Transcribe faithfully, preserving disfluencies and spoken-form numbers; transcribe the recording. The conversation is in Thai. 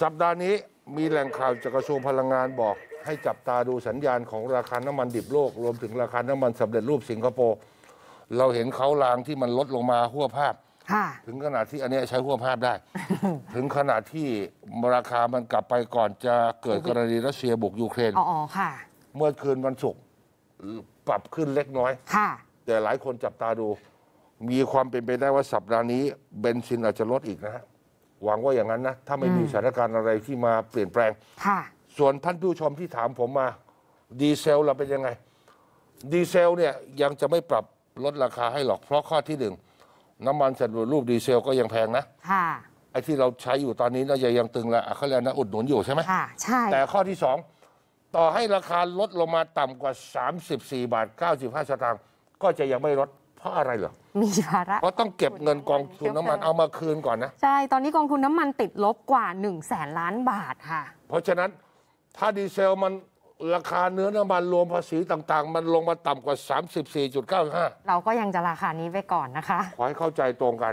สัปดาห์นี้มีแหล่งข่าวจากกระทรวงพลังงานบอกให้จับตาดูสัญญาณของราคาน้ำมันดิบโลกรวมถึงราคาน้ำมันสำเร็จรูปสิงคโปร์เราเห็นเขาลางที่มันลดลงมาหัวภาพถึงขนาดที่อันนี้ใช้หัวภาพได้ ถึงขนาดที่ราคามันกลับไปก่อนจะเกิดกรณีรัสเซียบุกยูเครนเมื่อคืนวันศุกร์ปรับขึ้นเล็กน้อยแต่หลายคนจับตาดูมีความเป็นไปได้ว่าสัปดาห์นี้เบนซินอาจจะลดอีกนะฮะหวังว่าอย่างนั้นนะถ้าไม่มีสถานการณ์อะไรที่มาเปลี่ยนแปลงส่วนท่านผู้ชมที่ถามผมมาดีเซลเราเป็นยังไงดีเซลเนี่ยยังจะไม่ปรับลดราคาให้หรอกเพราะข้อที่หนึ่งน้ำมันสำเร็จรูปดีเซลก็ยังแพงนะไอ้ที่เราใช้อยู่ตอนนี้น่าจะยังตึงละเขาเรียกนะอุดหนุนอยู่ใช่ไหมใช่แต่ข้อที่สองต่อให้ราคาลดลงมาต่ำกว่า สามสิบสี่บาทเก้าสิบห้าสตางค์ก็จะยังไม่ลดเพราะอะไรเหรอมีภาระเพราะต้องเก็บเงินกองทุนน้ำมันเอามาคืนก่อนนะใช่ตอนนี้กองทุนน้ำมันติดลบกว่าหนึ่งแสนล้านบาทค่ะเพราะฉะนั้นถ้าดีเซลมันราคาเนื้อน้ำมันรวมภาษีต่างๆมันลงมาต่ำกว่า สามสิบสี่จุดเก้าห้า เราก็ยังจะราคานี้ไว้ก่อนนะคะขอให้เข้าใจตรงกัน